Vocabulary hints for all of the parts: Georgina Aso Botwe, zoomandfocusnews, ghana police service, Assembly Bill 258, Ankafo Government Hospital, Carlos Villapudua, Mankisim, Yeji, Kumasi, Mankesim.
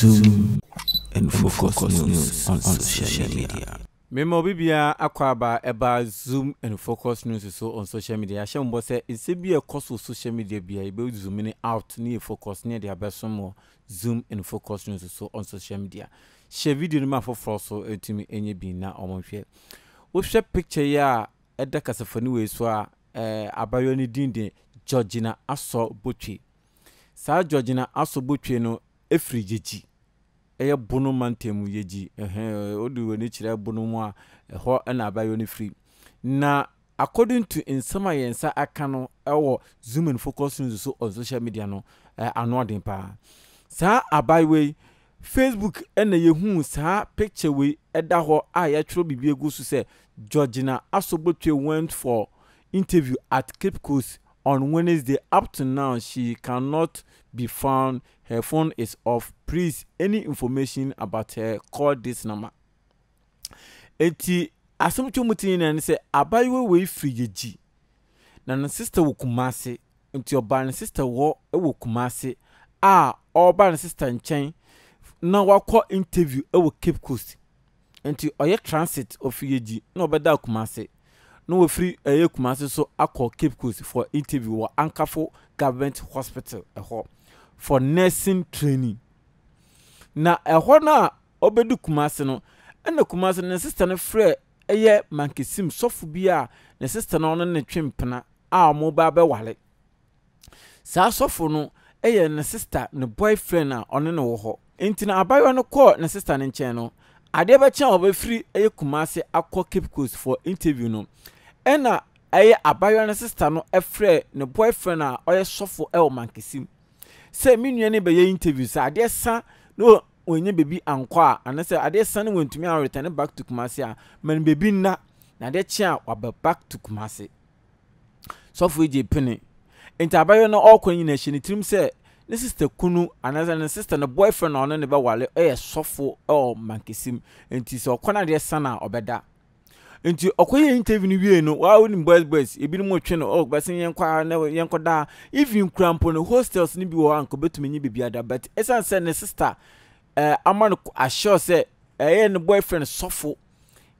Zoom and Focus News on social media. Memo bibia akwaba eba Zoom and Focus News so on social media. Shembo se isebi e koso social media bia ibe zoom ni out ni focus ni dia besomo Zoom and Focus News so on social media. She video ni ma foforo so etimi enye bi na omonhwe. Wo hwe picture ya eda kasafani we so a abayo ni dinde Georgina Aso Botwe. Sa Georgina Aso Botwe no efri jeji. Eye bono mantemu yeji odu woni kire bono mu a ho na abayo ni free na according to insama yensa aka no ewo Zoom and Focus News so on social media no anoden pa sa abayo Facebook na yehu sa picture we eda ho a ya tro bibi egu so say Georgina Aso Botwe went for interview at Cape Coast on Wednesday. Up to now, she cannot be found. Her phone is off. Please, any information about her, call this number. Eti asomcho mutini na nse abayiwe we friyeji. Na na sister wo Kumasi. Enti oba na sister wo ewo Kumasi. Ah, oba na sister nchen. Na wako interview ewo Cape Coast. Enti oye transit ofriyeji. Na obeda Kumasi. No we free a Kumasi so akọ Cape Coast for interview or Ankafo Government Hospital for nursing training. Na ehona obedu Kumasi no and the Kumasi na sister na free eye Mankisim sofu bia na sister na ono ne twempena a mo ba be wale. Sa sofu no eye na sister ne boyfriend na ono ne wo ho. Enti na abayo no call na sister ne nche no adeba cha obe free eye Kumasi akọ Cape Coast for interview no. Ena aye abayo na sister no efre ne boyfriend na oye sofo e o Mankisim se minue ne be ye interview sa ade san no onye baby ankoa anase ade san ne wentumi an return back to Kumasi a man baby na ade cha oba back to Kumasi sofo je pene enta abayo na okwanyi na hye ne trim se ne sister kunu anase ne sister ne boyfriend na ono ne be wale oye sofo e o Mankisim enti se okona ade san a obeda. Nti okoye interview ni wie no wa woni boys ebi no motwe no o gbasen yenkwa na yenkoda even crampo no hostels ni bi wo anko betumi nyi bibiada but esan se ne sister amano assure se ne boyfriend sofo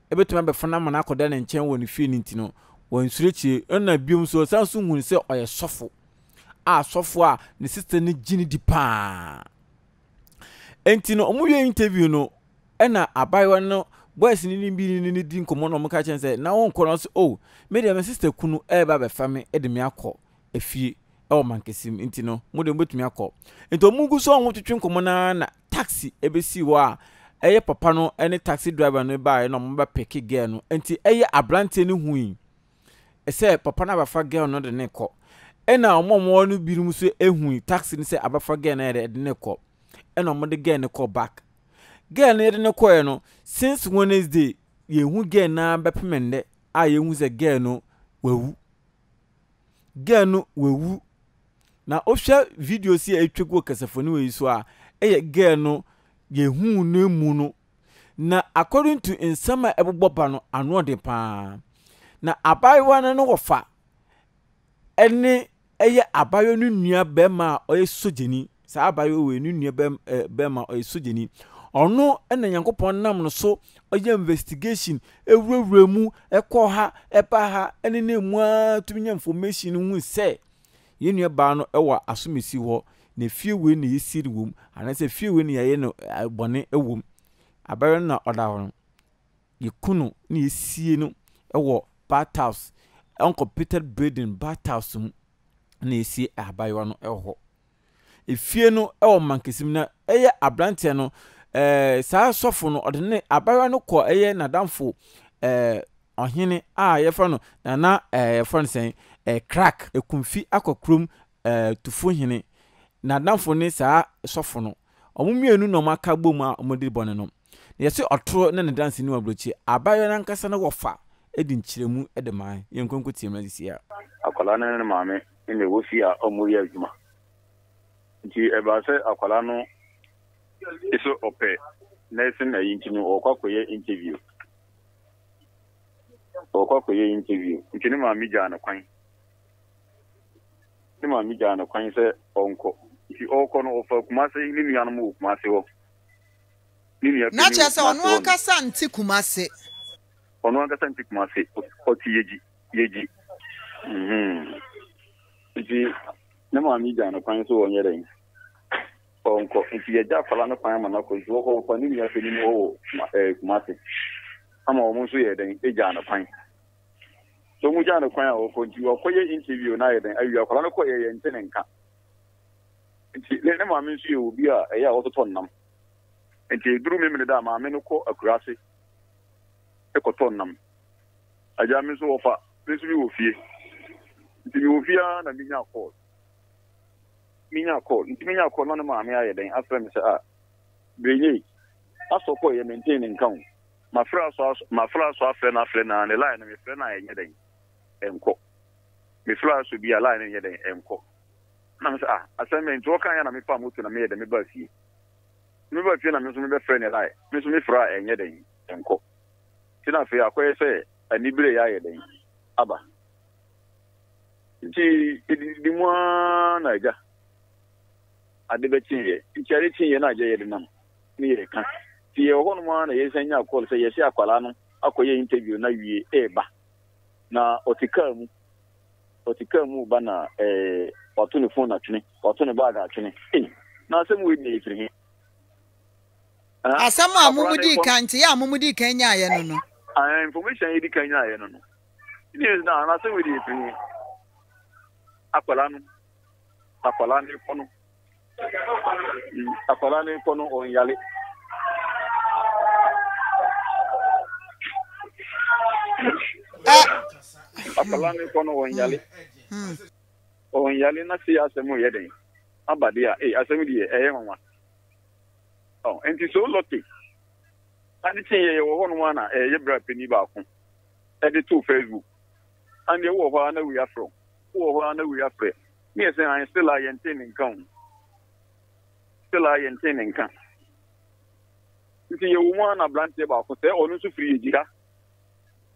ebetumi be fana man akoda ne nchen woni fie ni ntino won surechi na biom so sansu hun se oye sofo a sofo a ne sister ni gini di pa entino omuye interview no ena abayo no boys ni bi ni din komo no mka chen se na won kono so oh me de my sister kunu e ba be fami e de me akọ efie e o Mankisim nti no mo de mbetumi akọ nti omungu so won twetwe komo na taxi e be si wa eye papa no ene taxi driver no ba e no mo ba pick girl no nti eye abrante ni hui e se papa na ba fa girl no de ne kọ e na omomo no birum so ehui taxi ni se abafa girl na de ne kọ e na mo de girl ne kọ back. Girl ne no koe no since Wednesday ye hu girl na bepemende a ye hu ze girl no wewu. Girl no wewu. Na official video si etwego kasafoni we so a eye girl no ye hu ne mu no. Na according to insama eboboba no ano de pa. Na abayo na no wofa. Ene eye abayo no nua be ma oye sojeni. Sa abayo we no nua be ma oye sojeni. Ono ena Nyankopon nam no so oye investigation ewuremu ekoha epaha ene nemu atumi information hu se yenu ba no ewa asumisi ho na fie we ne yisiri wom anase fie we ne yaye no bone ewom abere na oda ho yekunu ne yesie no ewo bathhouse uncompleted building bathhouse na yesie abayo no eho efie no ewo Mankisim na eye abrante no saa sofo no odene abawa no ko eye nadamfo ohene a ye fa no na ye fa nsen crack ekumfi akokrom tufo hene nadamfo ne saa sofo no omumienu no maka gbom a omodi bone no ye se otro ne dance ni wabrochi abawa na nkasa na wofa edi nchiremu edeman ye nkonkotie ma disi ya akola na ne maame ne wofi a omuri adwuma ji eba se akola no iso ope lesson na yintinu okwa koye interview nchini maami jana kwan se onko ifi okọ no ofa Kumasi ni nyanmu Kumasi wo Not just on one Cassan Tikumase. On one Cassan Tikumase, or Yeji, Yeji. No, I'm done upon so on your ring. Uncle, if you get that for an appointment, I could walk over for me. I feel no matter. I'm almost here, then a jar of pine. So much on a crown or for your interview night, and you are for an acquaintance and tenant. Let them, I mean, you be a year or two on them. And they drew me in the dam, I mean, a grassy. A cotonum. A jam is over. This will fear. You will fear and be now called. Mina call, Mina call on a mammy, then after Mr. A. Billy, I saw for you maintaining count. My flowers are fena flena and a line of your flena in your day, and cook. My flowers will be a line in your day, and cook. Namsa, I send me into a kind of me family to the maid and me birthday. Never feel a miserable friend and I, Miss Mifra and your day, and cook. Tinafi, I quite say, and Nibri, then. Abba. It is the one I got. I did a cheer. Charity and I did none. Near a can. See, one one is a young call, say, yes, I call an interview. Now, ye eba. Now, Oticum, Bana, a autonophone actually, autonobaga actually. Now, some we need to him. Asama, Mumudi, Kanti, Mumudi, Kenya, I know. I information, Edi Kenya, I know. It is now, and I say we need to him. Apolano, Apolano. Akolani kono on yale. Akolani kono on yale. On yale na si asemo yede. Abadi ya asemo di eh mama. Oh, enti so loti. Ani tinye ye wo no na ye bra pani ba ko. E de to Facebook. And ye wo ho na we are from. Wo ho na we are from. Me say I still I entertain in come. Still I intend and can. You see, you want a branch about or no free jira.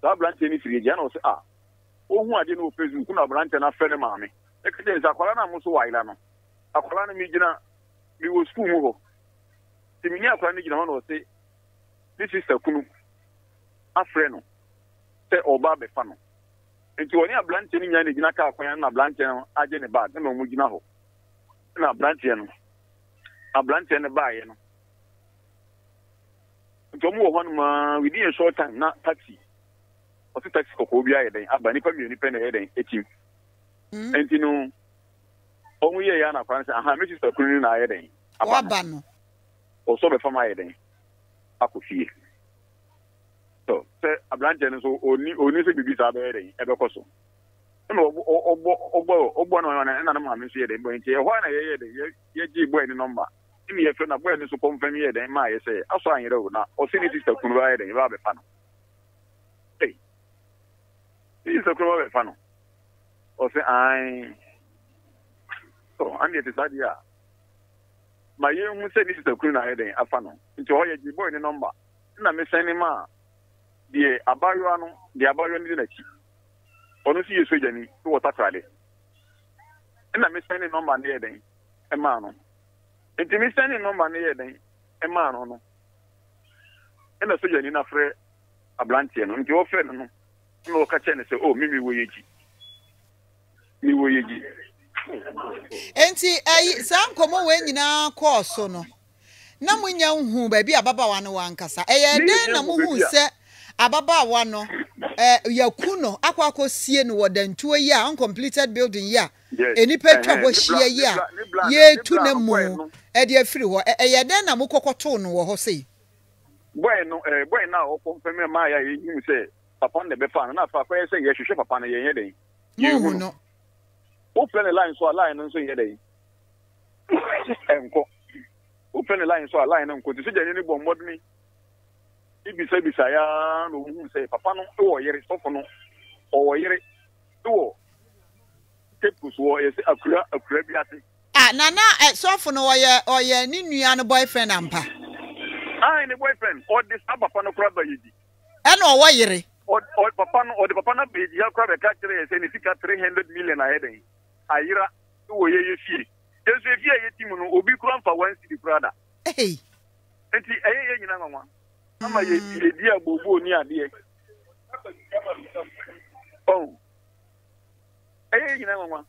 That branch any free jano say, ah, oh, I didn't know Facebook, a branch and a friend of mammy. Extends a colana muso island. A colana mijina, we will school move. The minia colana will say, this is a kunu, a friend, say, or barbe funnel. And to only a branch in Yanaka, a branch and a jenny bag, and a muginaho. And a branch and a blunt and a buy, you know. Tomo one within a short time, not taxi. Or to taxi Cocobia, then a banipam, you depend on a team. And you know, only a yana France and how much is the Korean iodine? A ban or so before my iodine. I could see. So, a blunt and so only to be disabed ever coso. Or one on another mammy, they went here. Why are you waiting number? If you have not waited to confirm here, then my say, I'll sign it over now, or see this is the Kunrai and Rabbit Funnel. Hey, this is the Kunrai Funnel. Or say, I'm here to say, yeah. My young woman said this is the Kunrai and a funnel. It's all you boy in the number. And I'm sending ma the Abaruan unit. Honestly, you switch any to what I tried. And I'm spending number near them, a man. And to me, spending number near them, a man. And I switch in a fray, a blantian, and your friend, no catching and say, oh, maybe we eat. Me we eat. And see, some come away in our course, so no. Now we know who baby Ababa one cassa. And then a moon said Ababa one. Yakuno, Aquaco Sien Warden, 2 year uncompleted building, yeah. Any petra was here, yeah. Yea, two no more. Edia free war, a yadena mococoton or Jose. Bueno, now, confirm my, you say, upon the befan, and after I say, yes, you ship upon a headache. You know, open a line so a line and say headache. Open a line so a line and consider anyone with me. If you say Bisaya, who say Papa no, or Yeri Sophon, or Yeri, or Tapus war is a crebiati. Ah, Nana at Sophon or your Ninian boyfriend, Ampa. I the boyfriend, or this Abapano crab, and or Wayeri, or Papa or the Papana be your crab a catcher is anything at 300 million a heading. Aira, who you see. There's a year, you see, will be crowned for one city brother. Hey. Enti eye nyina mama. Mama ye di agbobo ni ade. Oh. Eye nyina mama.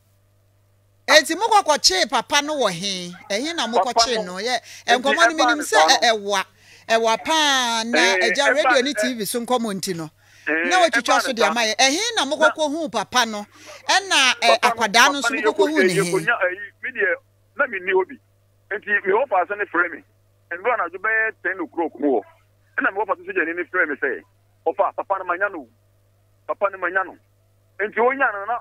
Enti mo kwakwache papa no wo he. Ehin na mo kwakwache no ye. Enkomo ni minim se ewa. Ewa pa na eja radio ni TV so nkomo nti no. Na wetwitwa so dia maye. Ehin na mo kwakwo hu papa no. Ena akwada no so mo kwakwo hu ni. Me de na mi ni obi. Enti we hope aso ne frame me. And when I do bear 10 o'clock more, and I'm over to see any frame say, Opa, Papa Manano, and Joyana,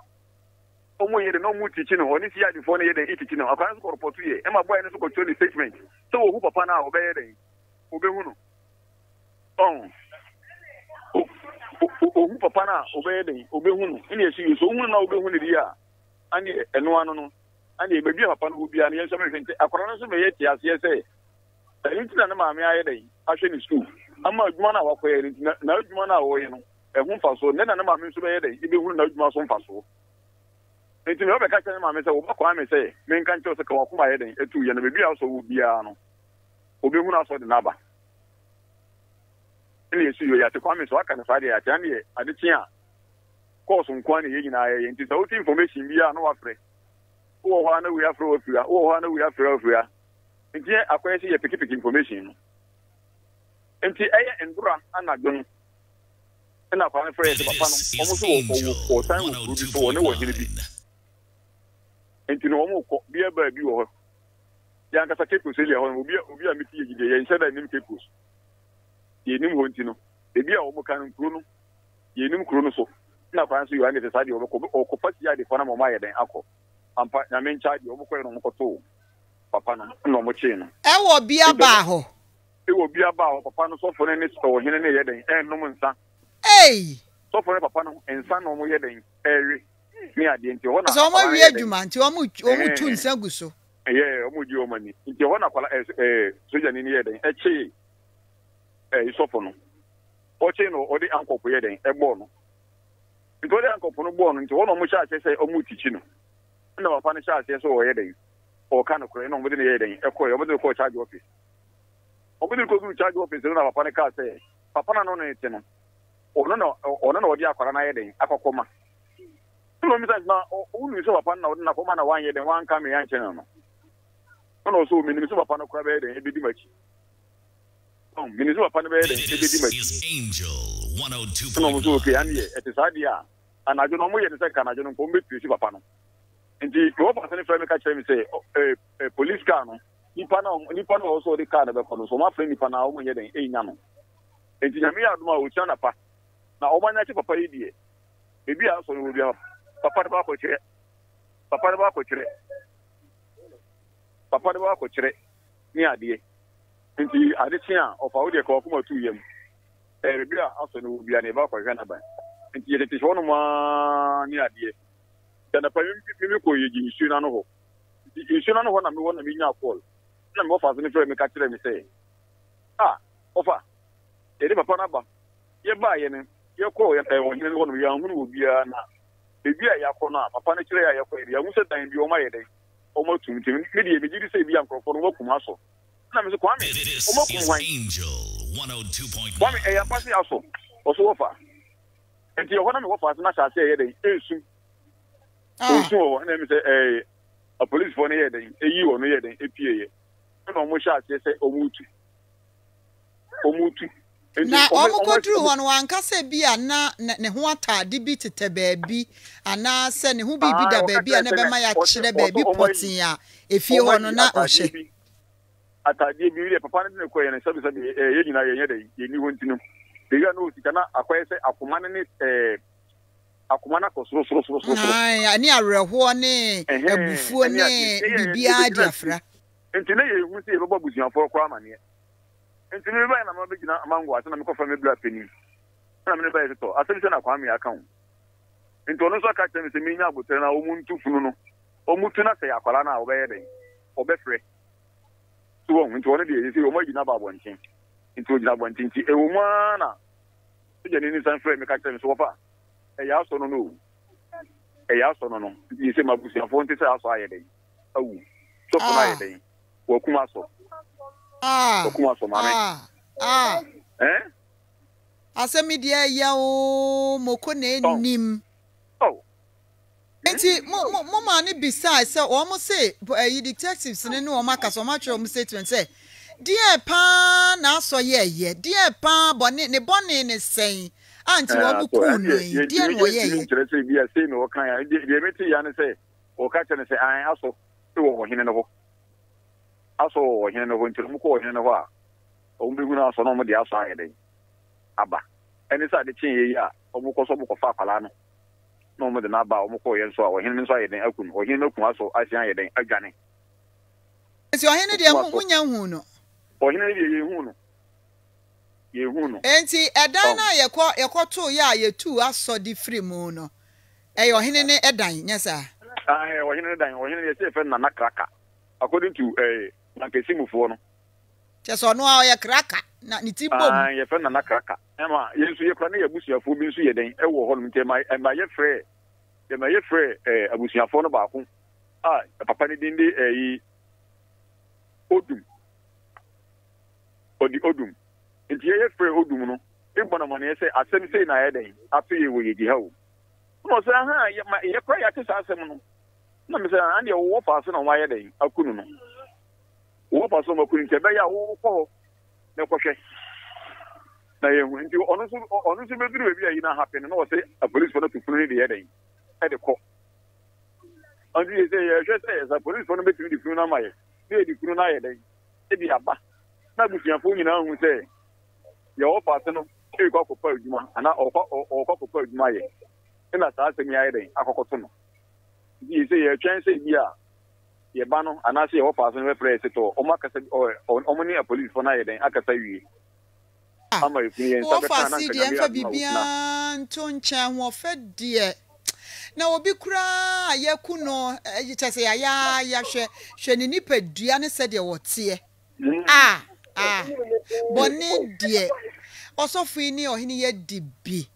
only no more teaching, only see I before they eat it. I can't go for 2 years, and my boy is going to statement. So who Papa now obey them? Obey who Papa now obey them? Obey who? And yes, you so will now go when they are, and one, and the baby upon who be an answer. I pronounce me yet, yes, say. Internet, mammy, I day. I shall school. I'm not one hour for it, not 1 hour, you know, a home for so, then I'm a miss a day. If you will not my son for so. It's another catching my mess over. I may say, men can't just come up my head and 2 years, maybe also will be an Obiwana for the Naba. Any issue you have to come in so I can find it at the Chia. Cause on Kwani in I and it's out information we are no afraid. Oh, I know we are for you. Oh, I know we are for you. Nti akwai se ye pick information nti eye endura anagun na kwa ne fresh papa no omo so wo ko time wo bi so wo ne wo hiri bi nti no omo ko bi eba bi wo ya nka sa kepo se le ho obi a miti ye gide ye nse da nim kepo ye nim ho nti no ebi a omo kan nkuru no ye nim kuru no so na kwa so yo ani se sa de omo ko pati ya de fona mo ma ye den akọ ampa na men charge omo ko e no mo ko to papa no mo chino e wo bia ba ho papa no so fone ne so hene ne ye den e no mo nsa ei so fone papa no nsa no mo ye den eri ni ade nti ho na so mo wi adwuma nti o mu tu nsa guso ye o mu di o mani nti ho na kwala soja ni ye den e chi so fone o chino o de ankopo ye den e bo no nti o de ankopo no bo no nti ho na mo cha se o mu tichi no na papa ne cha se so o ye den or can occur, no within the day, a coil over the court charge office. Over the court charge office, you know, upon a car say, Papa no anything. Oh, no, or no, dear, for an iodine, a coma. No, Mrs. Ma, only so upon a woman, 1 year, and one coming and channel. No, so Minnesota upon a crab, and be much. Oh, Minnesota upon a bed, and be much. Angel 102. No, so okay, and yet, it is idea. And I don't know where the second, I don't know, me to Papa. The officer in the frame catcher say, a police car, Nippon also the car of the colonel, so my friend Nippon, when you're in Yano. And Jamia, no, Chana Pass. Now, one night, Papa idiot. Maybe I also will be Papa de Bacoche, near the Addition of our dear Corpuma to him. A rebellion also will be an ever for Ganaba. And yet it is one near the and the Payum Pimiko, you should not know. You should not know what I'm going to be now called. I'm off as a friend, catcher, and say, Ah, offer. They live upon Abba. You're buying your call, and I want you to be a woman who be a nap. If you are Yakona, a panache, I will set down your my day. Almost to me, maybe if you say, Bianco for Wokum Hassel. I'm a Kwame, Omokum Angel 102.1. I pass the Hassel, or so far. And the one of us, not I say, so, and then say a police for near the EU or near the APA. And almost I say, Omutu. Now, Omutu, one can say, be a na, Nehuata, debited a baby, and now send who be the baby, and never my actual baby potia. If you want to not, or she at a degree, Papa and the service of the United, you knew to know. They are no, you cannot acquire a commandant. Akumana koso. Ay, ani areho ne, ebufuo ne, bibia diafra. Enti na ye hunse e baba buzian for kwa amane. Enti me ba na ma be gina amango ase na me kofa me bla peni. Na me ba eto, ase se na kwa me aka hun. Enti ono so ka temi se me nya agbotere na omuntu funu no. Omuntu na se yakwara na obe ye den. Obe frɛ. Tu won, enti ono de ye se o ma gina babo ntin. Enti o gina babo ntin ti e wo ma na. Se je ni ni san frɛ me ka temi so wofa. A yasono. You say, my bush, I want to say, I saw a day. Oh, so I day. Wokumaso. Asemidia yao mokone nim. Oh. Enti mo mani besides so almost say you detectives and no markers or much statement say dear pa na so ye dear pa bonnet ne bonnet is saying auntie wabukuni dear no ye interested be a say no kind they met you and say or catch and say I also do him no also him no into muko him no wa o mbiguna so no mo dia so ayede aba eni sa de chin ye ya omuko so muko fa kwala no no mo de na ba omuko ye so a ohin nso ayede akun ohin no kun aso asian ayede agane esi ohin de munya hu no ohin de ye hu no enti edan na yekọ to ya yetu aso di free mu no e ohin ne edan nyesa ah ohin ne dan ohin ye se fe na nakraka according to nankesimufuo no just on how you cracker na niti bom ah your friend na cracker ema yesu ye kra na abusuafo bi nso ye den e wo ho no nti ma ye free abusuafo no ba ko ah papa ni din di yi odum nti ye free odum no e bona mo ne se asem sei na ye den afi ye wo ye di ha o no se ha ye kra ya te sa asem no na me se and ye wo fa so na wa ye den akunu no wo pa so mo kun te be ya wo ko na kwese na ye hu nti onu so be duru bi ayi na happen na wo se a police for to funu de yeden e de ko and you say you just say a police for no be to di funu na maye be di funu na yeden e bi aba na bu fian funu na hu say ye wo pa so no e ko ko pa ejuma ana o ko pa ejuma ye e na sa se mi yeden akokoto no you say you chance e bi a ye bano anase ye wo pass no refresh to o makase o moni a police for na ye den akasa wie ama ye fun ye sakata na nka bia bibian to nchan wo fe de na obi kura ye kuno ye chese ya hwe ni nipadua ne se de wo tie ah boni de osofu ni ohini ye dibi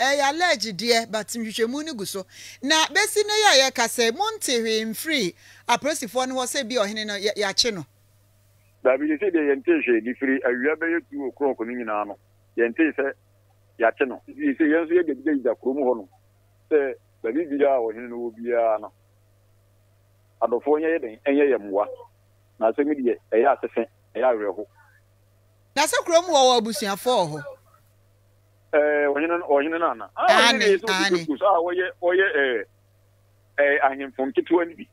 ya ledge dear but hwehwemu ni guso na besi na ya ye kase monte hwe free apresifo no se bi ohene no ya che no da bi se de yenteje di free awia be yetu okronko ni nyina no yente se ya che no bi se yenso ye de da kromu ho no se da bi dia ohene no bia no adofo nye den enye yemwa na se mi de eya asefe eya reho na se kromu wo abusuafo ho Ohinana. Ah, yes, yes. Ah, oye, I am from Kitwani.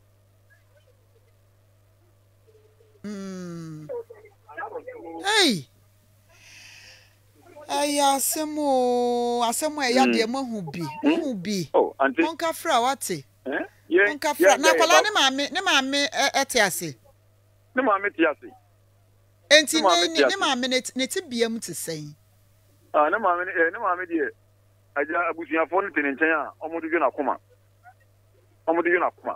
Hey, I am ya de mo hubi. Oh, auntie. Monka fra wati. Eh? Yeah. Monka fra. Na kola ne maame etiase. Ne maame etiase. Enti ne maame ne ti biam ti sen. Ah, no mama dear. I just abusive phone to Nintendo. I'm going to come.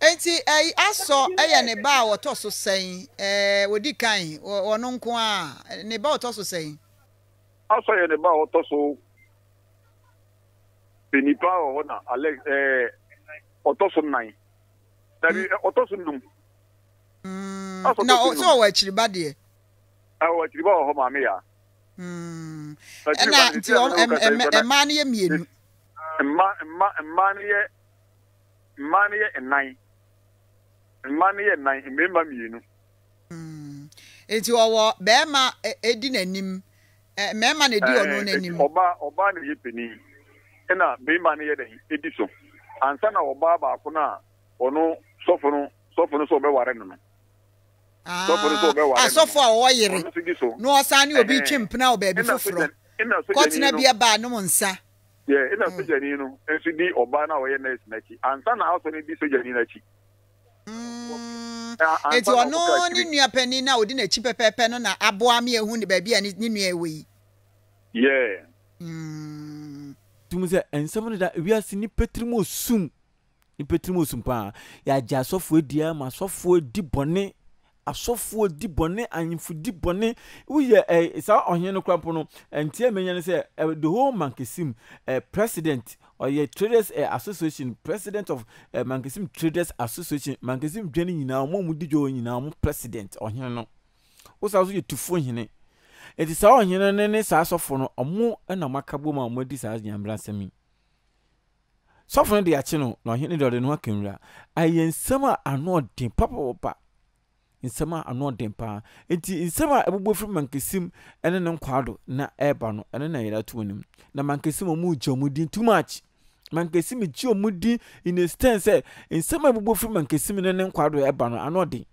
Enti, I saw a neighbor what also saying. We did kind or non qua. Neighbor what also saying. I saw a neighbor what also. Penipa or na Alex. Otoso nine. That is Otoso num. No, so actually bad dear. Awo ti ba ho maami ya na ti emanie mienu emanie nine member mienu eti owo be ma edi nanim mema na edi ono nanim oba na yepeni na member na yede edi so ansa na oba ba ko na ono sofunu so be ware no so for a year, no sign you'll be chimp now, baby. What's not be a bad no one, sir? Yeah, in a Sujanino, SCD or Bana or Nesnachi, and Sana also in this Sujaninachi. It's your known in your penny now, didn't a cheaper pen on a aboami a wound baby and it's near we. Yeah, Tumuza and someone that we are seeing Petrimus soon. In Petrimusumpa, ya just software, dear, my software, deep bonnet. asofo di bone anyimfo di bone wo ye sa ohye no kwampo no ntia menye se the whole Mankesim president or ye traders association president of Mankesim traders association Mankesim dwene nyina mo mudi jo nyina mo president ohye no wo sa so ye tufo hene eti sa ohye no ne sa asofo no omo na makabo ma omodi sa nyambra semi sofo de achi no ohye ne de no akamra ayensema ano de papa in summer are not dempa. It is summer a boy from Mankesim and an unquado, na ebano, and an aida to him. Na Mankesim mujo mudin too much. Mankesim mujo mudin in his ten said, in summer a boy from Mankesim and an unquado ebano, and not din.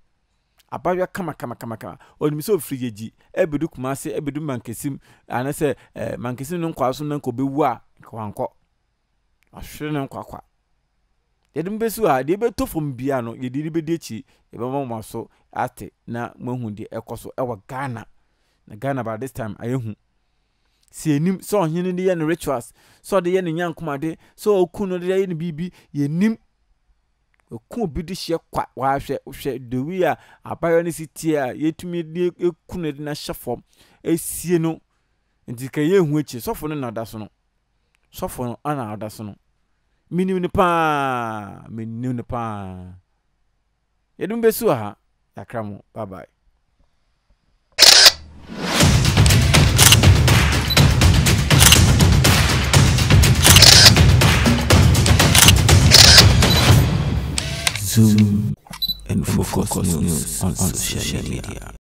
About your kama, or me so free ye, Ebeduk Marcy, Ebedu Mankesim, and I say, Mankesim unquason uncle be wa, quanko. I shouldn't quack. Edimbesuwa de beto from biano ye diribe dechi e ba mama so ate na mahu de ekoso ewa Ghana na Ghana by this time ayehu si enim so hene de ye no rituals so de ye no nyankomade so okuno de ye no bibi ye nim oku bi de hye kwa wa hwe hwe de wi a abayo ne sitie a yetumi de ekuno de na hyefom esie no ndika ye hu echi sofo no na daso no sofo no ana adaso no Minuni pa. Yedumbe suha, yakramu, bye bye. Zoom and Focus News on social media.